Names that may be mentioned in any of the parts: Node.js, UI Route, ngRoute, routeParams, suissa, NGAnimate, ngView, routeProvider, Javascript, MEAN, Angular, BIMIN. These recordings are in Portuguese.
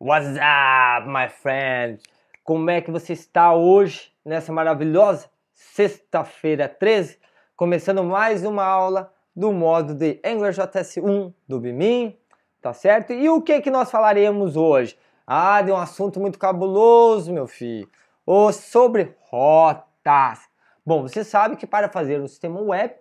What's up, my friend? Como é que você está hoje, nessa maravilhosa sexta-feira 13? Começando mais uma aula do módulo de Angular JS 1 do BIMIN, tá certo? E o que nós falaremos hoje? Ah, de um assunto muito cabuloso, meu filho. Sobre rotas. Bom, você sabe que para fazer um sistema web,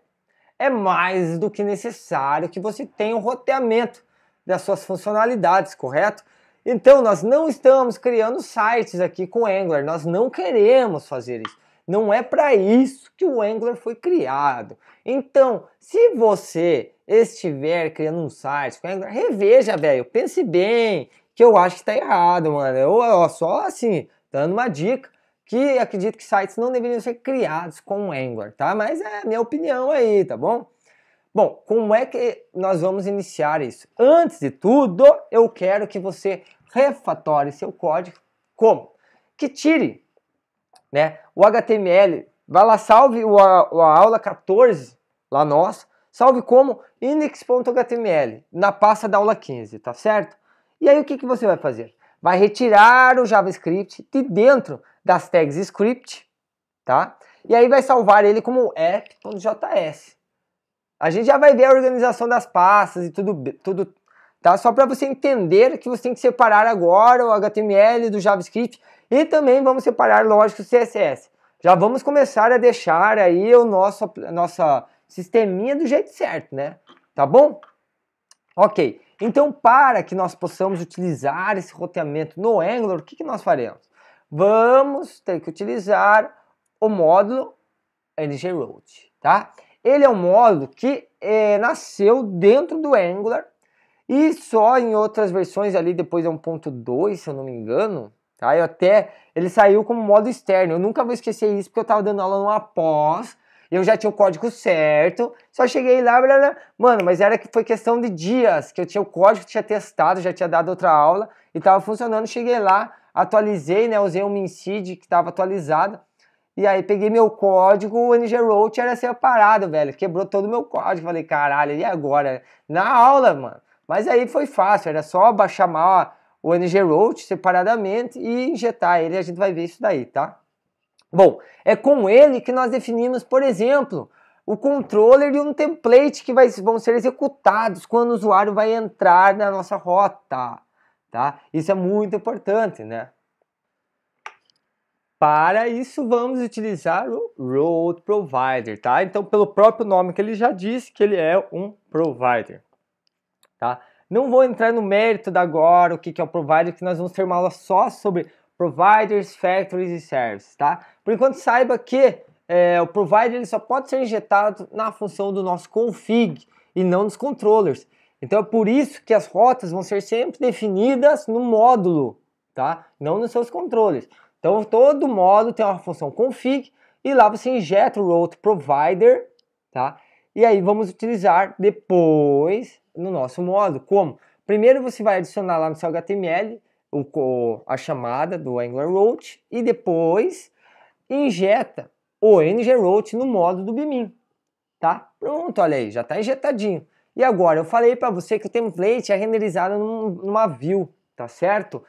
é mais do que necessário que você tenha um roteamento das suas funcionalidades, correto? Então, nós não estamos criando sites aqui com Angular, nós não queremos fazer isso. Não é para isso que o Angular foi criado. Então, se você estiver criando um site com Angular, reveja, velho, pense bem, que eu acho que tá errado, mano. Eu só assim, dando uma dica, que acredito que sites não deveriam ser criados com Angular, tá? Mas é a minha opinião aí, tá bom? Bom, como é que nós vamos iniciar isso? Antes de tudo, eu quero que você refatore seu código. Como? Que tire, né, o HTML, vai lá, salve a aula 14, lá nossa, salve como index.html, na pasta da aula 15, tá certo? E aí o que você vai fazer? Vai retirar o JavaScript de dentro das tags script, tá? E aí vai salvar ele como app.js. A gente já vai ver a organização das pastas e tudo, tá? Só para você entender que você tem que separar agora o HTML do JavaScript e também vamos separar, lógico, o CSS. Já vamos começar a deixar aí o nossa sisteminha do jeito certo, né? Tá bom? Ok. Então, para que nós possamos utilizar esse roteamento no Angular, o que nós faremos? Vamos ter que utilizar o módulo ngRoute, tá? Ele é um módulo que nasceu dentro do Angular e só em outras versões ali, depois é 1.2, se eu não me engano, tá? Ele saiu como módulo externo, eu nunca vou esquecer isso porque eu tava dando aula no após, eu já tinha o código certo, só cheguei lá, mano, mas foi questão de dias que eu tinha o código, tinha testado, já tinha dado outra aula e tava funcionando, cheguei lá, atualizei, né, usei um MinCid que estava atualizado, e aí peguei meu código, o ngRoute era separado, velho, quebrou todo o meu código, falei, caralho, e agora? Na aula, mano, mas aí foi fácil, era só baixar o ngRoute separadamente e injetar ele, a gente vai ver isso daí, tá? Bom, é com ele que nós definimos, por exemplo, o controller e um template que vão ser executados quando o usuário vai entrar na nossa rota, tá? Isso é muito importante, né? Para isso, vamos utilizar o routeProvider, tá? Então, pelo próprio nome que ele já disse, que ele é um provider, tá? Não vou entrar no mérito da agora, o que é o provider, que nós vamos ter uma aula só sobre providers, factories e services, tá? Por enquanto, saiba que o provider ele só pode ser injetado na função do nosso config e não dos controllers. Então, é por isso que as rotas vão ser sempre definidas no módulo, tá? Não nos seus controllers. Então, todo módulo tem uma função config e lá você injeta o routeProvider, tá? E aí vamos utilizar depois no nosso módulo. Como? Primeiro você vai adicionar lá no seu HTML a chamada do anglerRoute e depois injeta o ngRoute no módulo do BIMIN, tá? Pronto, olha aí, já está injetadinho. E agora, eu falei para você que o template é renderizado numa view, tá certo?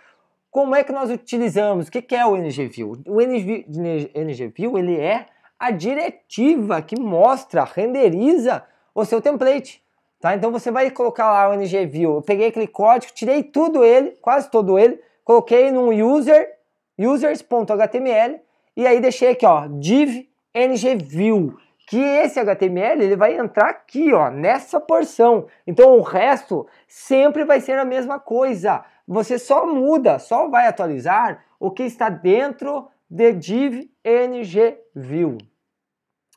Como é que nós utilizamos? O que é o ngView? O ngView ele é a diretiva que mostra, renderiza o seu template, tá? Então você vai colocar lá o ngView. Eu peguei aquele código, tirei tudo ele, quase todo ele, coloquei num users.html e aí deixei aqui, ó, div ngView, que esse HTML ele vai entrar aqui, ó, nessa porção. Então o resto sempre vai ser a mesma coisa. Você só muda, só vai atualizar o que está dentro de div ngView,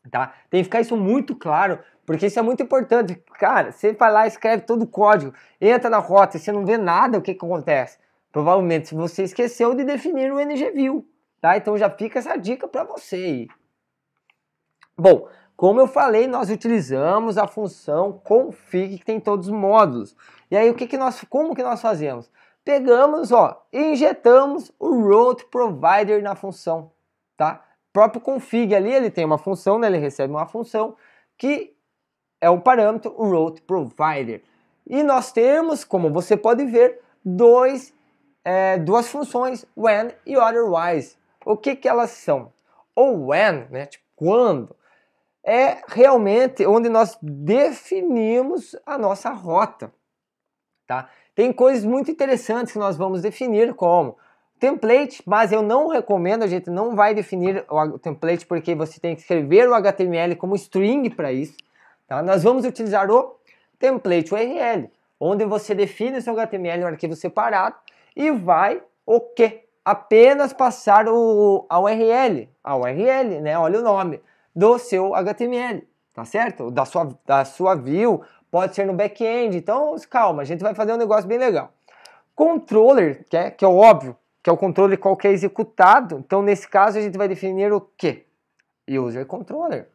tá? Tem que ficar isso muito claro, porque isso é muito importante. Cara, você vai lá, escreve todo o código, entra na rota e você não vê nada, o que acontece? Provavelmente você esqueceu de definir o ngView, tá? Então já fica essa dica para você aí. Bom, como eu falei, nós utilizamos a função config que tem todos os módulos. E aí, como que nós fazemos? Pegamos, ó, e injetamos o routeProvider na função, tá? O próprio config ali, ele tem uma função, né? Ele recebe uma função que é o parâmetro, o routeProvider. E nós temos, como você pode ver, dois duas funções, when e otherwise. O que que elas são? O when, né, tipo, quando, é realmente onde nós definimos a nossa rota, tá? Tem coisas muito interessantes que nós vamos definir como template, mas eu não recomendo, a gente não vai definir o template porque você tem que escrever o HTML como string para isso, tá? Nós vamos utilizar o template URL, onde você define o seu HTML em um arquivo separado e vai o quê? Apenas passar a URL, né? Olha o nome do seu HTML, tá certo? Da sua view, pode ser no back-end, então calma, a gente vai fazer um negócio bem legal. Controller, que é óbvio, que é o controle qual que é executado, então nesse caso a gente vai definir o quê? User controller.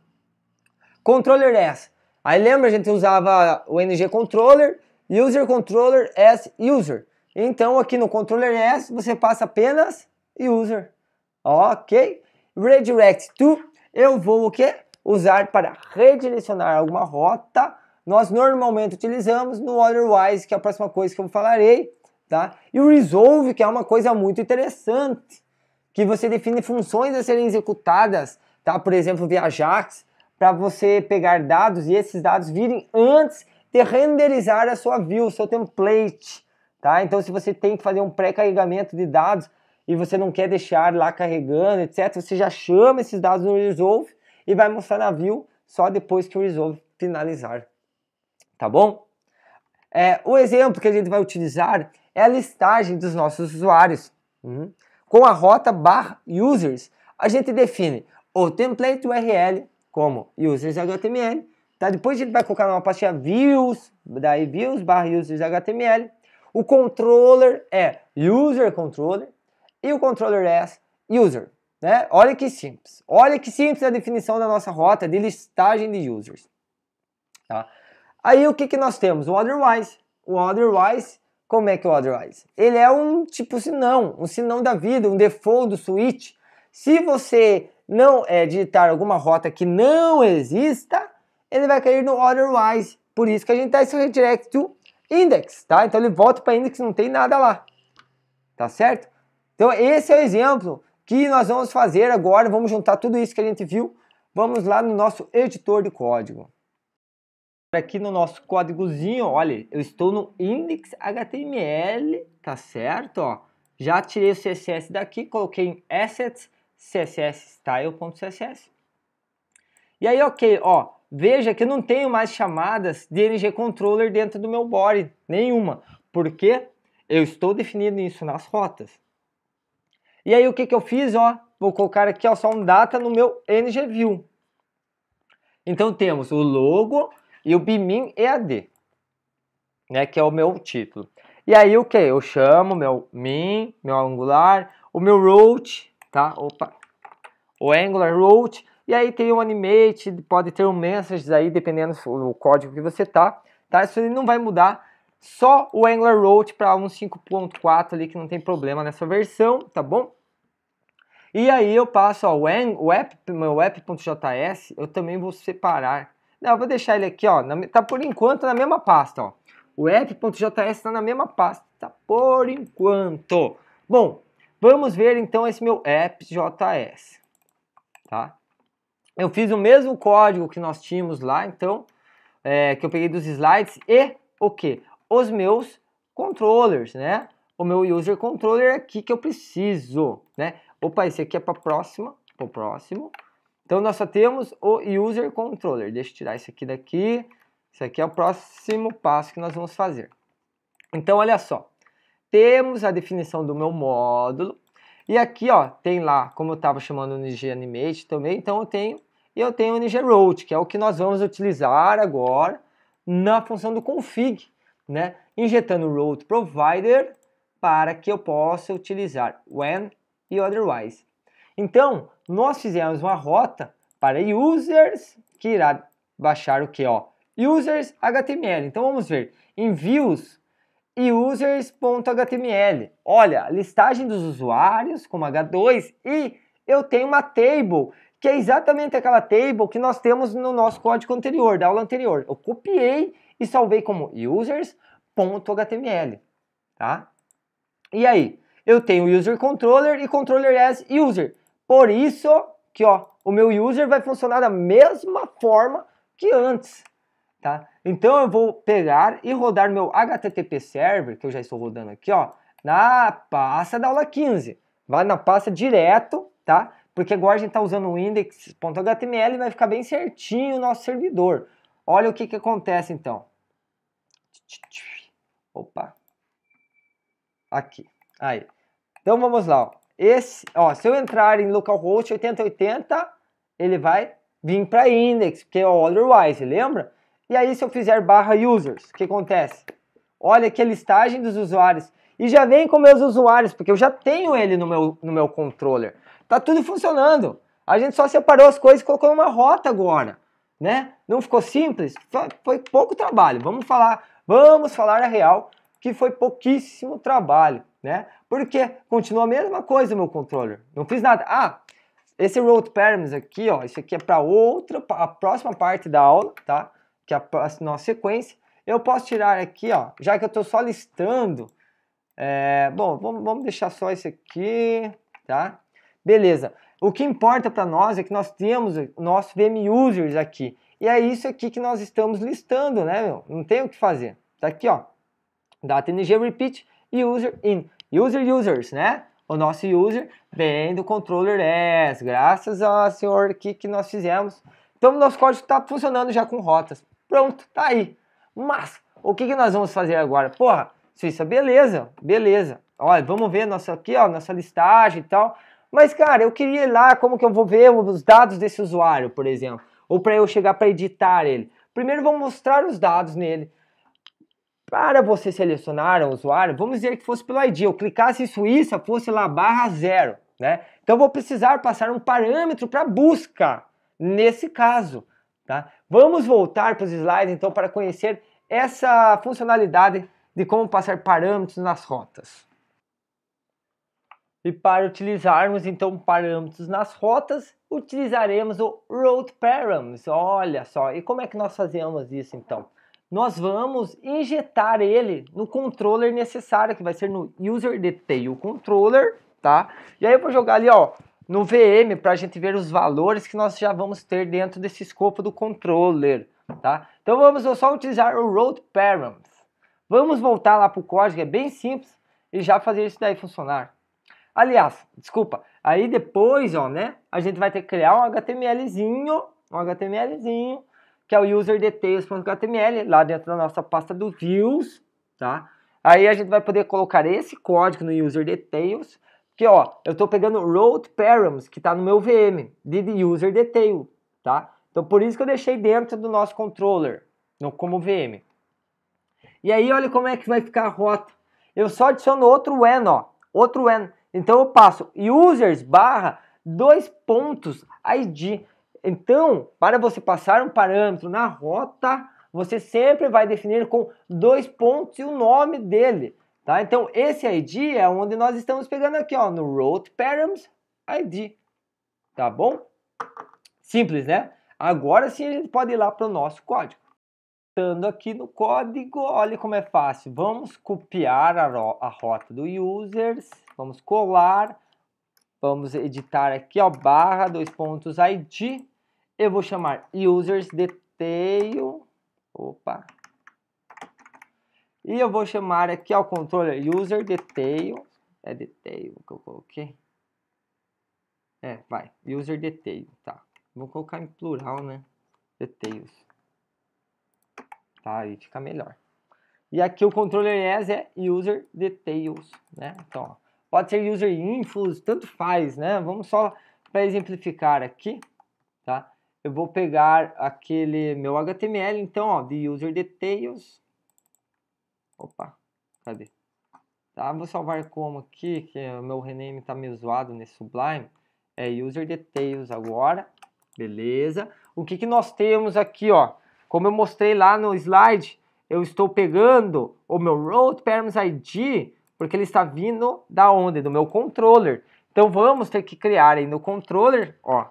Controller S, aí lembra a gente usava o ng controller, user controller S user. Então aqui no controller S você passa apenas user, ok? Redirect to, eu vou o que? Usar para redirecionar alguma rota, nós normalmente utilizamos no otherwise, que é a próxima coisa que eu falarei, tá? E o resolve, que é uma coisa muito interessante, que você define funções a serem executadas, tá? Por exemplo, via JAX, para você pegar dados e esses dados virem antes de renderizar a sua view, o seu template. Tá? Então se você tem que fazer um pré-carregamento de dados e você não quer deixar lá carregando, etc, você já chama esses dados no resolve e vai mostrar na view só depois que o resolve finalizar, tá bom? O exemplo que a gente vai utilizar é a listagem dos nossos usuários. Com a rota barra users, a gente define o template URL como users.html, tá? Depois a gente vai colocar numa pastinha views, daí views barra users.html. O controller é user controller e o controller S user, né? Olha que simples. Olha que simples a definição da nossa rota de listagem de users, tá? Aí o que que nós temos? O otherwise. O otherwise, como é que é o otherwise? Ele é um tipo sinão, um sinão da vida, um default do switch. Se você não digitar alguma rota que não exista, ele vai cair no otherwise. Por isso que a gente dá esse redirect to index, tá? Então ele volta para index, não tem nada lá, tá certo? Então esse é o exemplo que nós vamos fazer agora, vamos juntar tudo isso que a gente viu, vamos lá no nosso editor de código. Aqui no nosso códigozinho, olha, eu estou no index HTML, tá certo? Ó, já tirei o CSS daqui, coloquei em assets, css style.css. E aí, ok, ó, veja que eu não tenho mais chamadas de ng controller dentro do meu body, nenhuma, porque eu estou definindo isso nas rotas. E aí o que que eu fiz, ó? Vou colocar aqui, ó, só um data no meu ngView. Então temos o logo e o BIMIN EAD, né, que é o meu título. E aí o que? Eu chamo meu MEAN, meu Angular, o meu route, tá? Opa. O Angular route. E aí tem um animate, pode ter um messages aí, dependendo do código que você tá? Isso ele não vai mudar, só o Angular Route para 1.5.4 ali, que não tem problema nessa versão, tá bom? E aí eu passo, ó, o app, meu app.js, eu também vou separar. Não, eu vou deixar ele aqui, ó, tá por enquanto na mesma pasta, ó. O app.js tá na mesma pasta, tá por enquanto. Bom, vamos ver então esse meu app.js, tá? Eu fiz o mesmo código que nós tínhamos lá, então, que eu peguei dos slides, e o que? Os meus controllers, né? O meu user controller aqui que eu preciso, né? Opa, esse aqui é para próxima, para o próximo. Então, nós só temos o user controller. Deixa eu tirar isso aqui daqui. Isso aqui é o próximo passo que nós vamos fazer. Então, olha só. Temos a definição do meu módulo. E aqui, ó, tem lá, como eu estava chamando o NGAnimate também, então eu tenho o ngRoute, que é o que nós vamos utilizar agora na função do config, né? Injetando o routeProvider para que eu possa utilizar when e otherwise. Então, nós fizemos uma rota para users, que irá baixar o que, ó? Users.html. Então, vamos ver. Em views, users.html. Olha, a listagem dos usuários, como H2, e eu tenho uma table, que é exatamente aquela table que nós temos no nosso código anterior, da aula anterior. Eu copiei e salvei como users.html, tá? E aí, eu tenho user controller e controller as user. Por isso que ó, o meu user vai funcionar da mesma forma que antes. Tá? Então eu vou pegar e rodar meu HTTP server, que eu já estou rodando aqui, ó, na pasta da aula 15. Vai na pasta direto, tá? Porque agora a gente está usando o index.html e vai ficar bem certinho o nosso servidor. Olha o que que acontece então. Opa. Aqui. Aí. Então vamos lá, ó. Se eu entrar em localhost 8080, ele vai vir para index, porque é otherwise, lembra? E aí se eu fizer barra users, o que acontece? Olha aqui a listagem dos usuários. E já vem com meus usuários, porque eu já tenho ele no meu controller. Tá tudo funcionando. A gente só separou as coisas e colocou numa rota agora, né? Não ficou simples? Foi pouco trabalho. Vamos falar a real que foi pouquíssimo trabalho, né? Porque continua a mesma coisa o meu controller. Não fiz nada. Ah, esse routeParams aqui, ó, isso aqui é para a próxima parte da aula, tá? Que é a nossa sequência. Eu posso tirar aqui, ó, já que eu estou só listando. Bom, vamos deixar só isso aqui, tá? Beleza. O que importa para nós é que nós temos o nosso VM Users aqui. E é isso aqui que nós estamos listando, né, meu? Não tem o que fazer. Tá aqui, ó. Data ng repeat e user in. Users, né? O nosso user vem do controller as. Graças ao senhor aqui que nós fizemos. Então, o nosso código está funcionando já com rotas. Pronto, tá aí. Mas, o que nós vamos fazer agora? Porra, Suissa, beleza, beleza. Olha, vamos ver nossa, aqui, ó, nossa listagem e tal. Mas, cara, eu queria ir lá, como que eu vou ver os dados desse usuário, por exemplo? Ou para eu chegar para editar ele? Primeiro, vamos mostrar os dados nele. Para você selecionar o usuário, vamos dizer que fosse pelo ID. Eu clicasse em Suissa, fosse lá, /0, né? Então, eu vou precisar passar um parâmetro para busca. Nesse caso, tá? Vamos voltar para os slides então para conhecer essa funcionalidade de como passar parâmetros nas rotas. E para utilizarmos então parâmetros nas rotas, utilizaremos o routeParams. Olha só, e como é que nós fazemos isso então? Nós vamos injetar ele no controller necessário, que vai ser no userDetailController, tá? E aí eu vou jogar ali, ó, no VM, para a gente ver os valores que nós já vamos ter dentro desse escopo do controller, tá? Então vamos só utilizar o routeParams. Vamos voltar lá para o código, é bem simples, e já fazer isso daí funcionar. Aliás, desculpa, aí depois, ó, né, a gente vai ter que criar um HTMLzinho, que é o userDetails.html, lá dentro da nossa pasta do views, tá? Aí a gente vai poder colocar esse código no userDetails, que ó, eu estou pegando o routeParams que está no meu VM, de userDetail, tá? Então por isso que eu deixei dentro do nosso controller, como VM. E aí olha como é que vai ficar a rota. Eu só adiciono outro when, ó, outro when. Então eu passo users /ID. Então, para você passar um parâmetro na rota, você sempre vai definir com 2 pontos e o nome dele. Tá? Então, esse ID é onde nós estamos pegando aqui, ó, no routeParams ID. Tá bom? Simples, né? Agora sim a gente pode ir lá para o nosso código. Estando aqui no código, olha como é fácil. Vamos copiar a rota do users. Vamos colar. Vamos editar aqui, ó, /ID. Eu vou chamar usersDetail. Opa! E eu vou chamar aqui ao controller userDetail. É detail que eu coloquei. userDetail, tá? Vou colocar em plural, né? Details. Tá, aí fica melhor. E aqui o controller as é userDetails, né? Então, ó, pode ser userInfos, tanto faz, né? Vamos só para exemplificar aqui, tá? Eu vou pegar aquele meu HTML, então, ó, de userDetails. Opa, cadê? Tá, vou salvar como aqui, que o meu rename tá meio zoado nesse Sublime. É userDetails agora. Beleza. O que que nós temos aqui, ó? Como eu mostrei lá no slide, eu estou pegando o meu routeParams ID, porque ele está vindo da onde? Do meu controller. Então vamos ter que criar aí no controller, ó,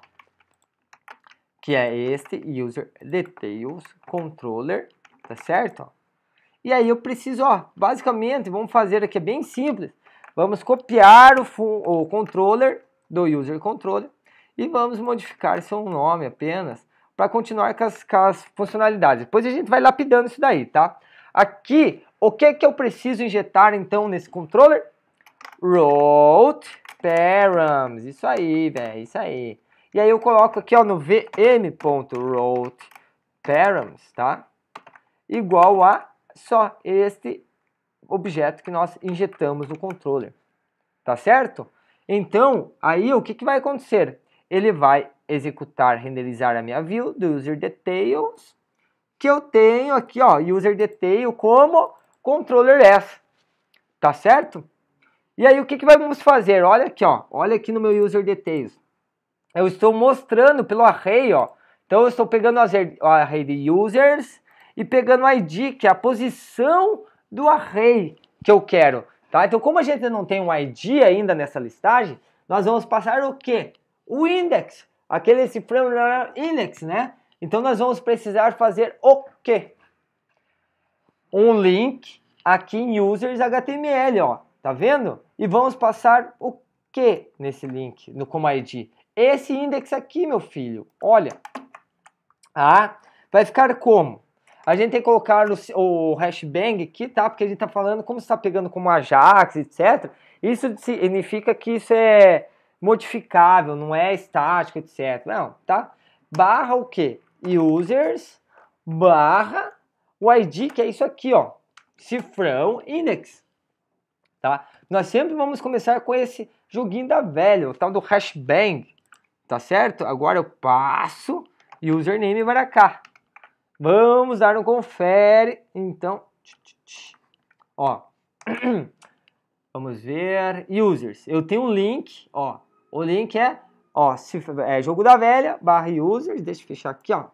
que é este userDetailsController, tá certo, ó? E aí eu preciso, ó, basicamente, vamos fazer aqui, é bem simples. Vamos copiar o controller do user controller e vamos modificar seu nome apenas para continuar com as funcionalidades. Depois a gente vai lapidando isso daí, tá? Aqui, o que que eu preciso injetar então nesse controller? routeParams, isso aí, velho, isso aí. E aí eu coloco aqui, ó, no vm.routeParams, tá? Igual a só este objeto que nós injetamos no controller, tá certo? Então, aí o que que vai acontecer? Ele vai executar, renderizar a minha view do user details, que eu tenho aqui, ó, user detail como controller f, tá certo? E aí o que que vamos fazer? Olha aqui, ó, olha aqui no meu user details. Eu estou mostrando pelo array, ó. Então eu estou pegando o array de users e pegando o ID, que é a posição do array que eu quero, tá? Então, como a gente não tem um ID ainda nessa listagem, nós vamos passar o quê? O index, aquele esse frame index, né? Então nós vamos precisar fazer o quê? Um link aqui em users HTML, ó, tá vendo? E vamos passar o quê nesse link, no como ID? Esse index aqui, meu filho, olha, ah, vai ficar como? A gente tem que colocar o hashbang aqui, tá? Porque a gente tá falando, como você tá pegando como Ajax, etc. Isso significa que isso é modificável, não é estático, etc. Não, tá? Barra o quê? Users, barra o ID, que é isso aqui, ó. Cifrão, index. Tá? Nós sempre vamos começar com esse joguinho da velha, o tal do hashbang. Tá certo? Agora eu passo username para cá. Vamos dar um confere, então, ó, vamos ver, users, eu tenho um link, ó, o link é, ó, é jogo da velha, barra users, deixa eu fechar aqui, ó,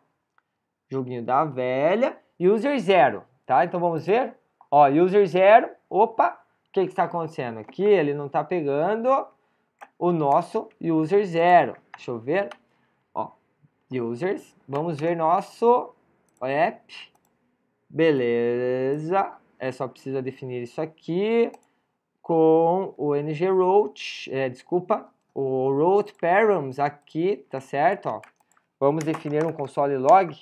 joguinho da velha, user 0, tá, então vamos ver, ó, user 0, opa, o que que está acontecendo aqui, ele não está pegando o nosso user 0, deixa eu ver, ó, users, vamos ver nosso app, beleza, é só precisa definir isso aqui com o ngRoute, o routeParams aqui, tá certo, ó, vamos definir um console log,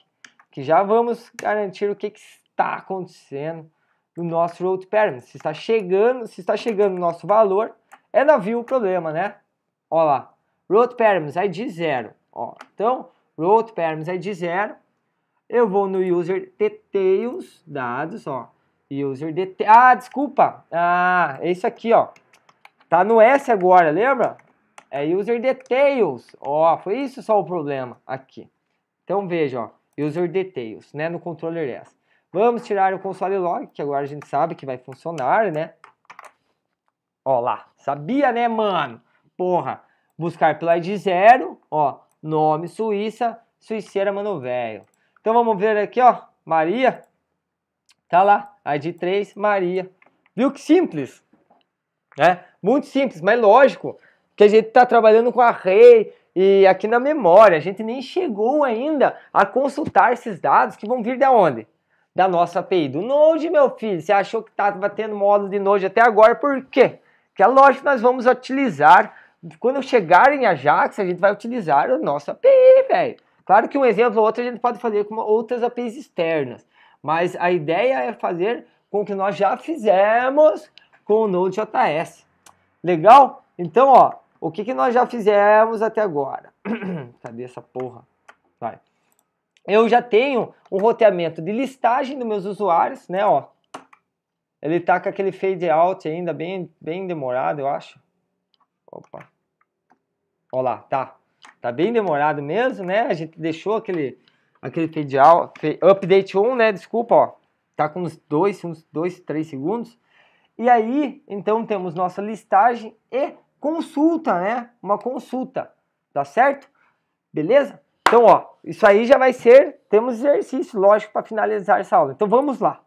que já vamos garantir o que que está acontecendo no nosso routeParams, se está chegando o nosso valor, é na view o problema, né, ó lá, routeParams ID 0, ó, então, routeParams ID 0, eu vou no user details, dados, ó, user details, ah, desculpa, ah, é isso aqui, ó, tá no S agora, lembra? É user details, ó, foi isso só o problema aqui. Então veja, ó, user details, né, no controller S. Vamos tirar o console log, que agora a gente sabe que vai funcionar, né? Ó lá, sabia, né, mano? Porra, buscar pelo ID 0, ó, nome Suíça, suiceira, mano, velho. Então vamos ver aqui, ó, Maria, tá lá, ID 3, Maria. Viu que simples, né? Muito simples, mas lógico que a gente tá trabalhando com array e aqui na memória, a gente nem chegou ainda a consultar esses dados que vão vir da onde? Da nossa API, do Node, meu filho. Você achou que tá batendo módulo de Node até agora, por quê? Porque é lógico que nós vamos utilizar, quando chegar em Ajax, a gente vai utilizar a nossa API, velho. Claro que um exemplo ou outro a gente pode fazer com outras APIs externas, mas a ideia é fazer com o que nós já fizemos com o Node.js. Legal? Então, ó, o que que nós já fizemos até agora? Cadê essa porra? Vai. Eu já tenho um roteamento de listagem dos meus usuários, né, ó. Ele tá com aquele fade out ainda bem demorado, eu acho. Opa. Ó lá, tá. Tá bem demorado mesmo, né? A gente deixou aquele fade out, update 1, né? Desculpa, ó. Tá com uns 3 segundos. E aí, então, temos nossa listagem e consulta, né? Uma consulta, tá certo? Beleza? Então, ó, isso aí já vai ser, temos exercício, lógico, para finalizar essa aula. Então, vamos lá.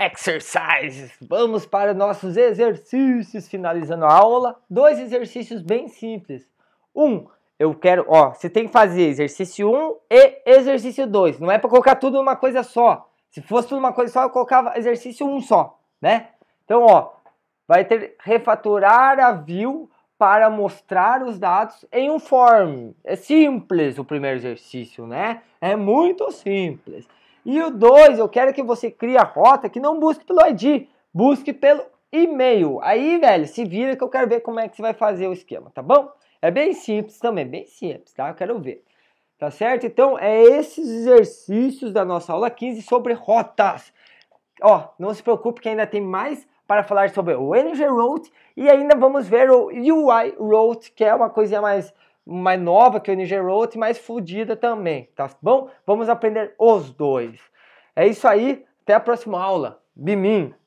Exercises! Vamos para nossos exercícios, finalizando a aula. 2 exercícios bem simples. 1. Eu quero, ó, você tem que fazer exercício 1 e exercício 2. Não é para colocar tudo numa coisa só. Se fosse tudo uma coisa só, eu colocava exercício 1 só, né? Então, ó, vai ter refatorar a view para mostrar os dados em um form. É simples o primeiro exercício, né? É muito simples. E o 2, eu quero que você crie a rota que não busque pelo ID, busque pelo e-mail. Aí, velho, se vira que eu quero ver como é que você vai fazer o esquema, tá bom? É bem simples também, bem simples, tá? Eu quero ver. Tá certo? Então, é esses exercícios da nossa aula 15 sobre rotas. Ó, não se preocupe que ainda tem mais para falar sobre o ngRoute e ainda vamos ver o UI Route, que é uma coisinha mais nova que o ngRoute, mais fodida também, tá bom? Vamos aprender os dois. É isso aí, até a próxima aula. Be MEAN!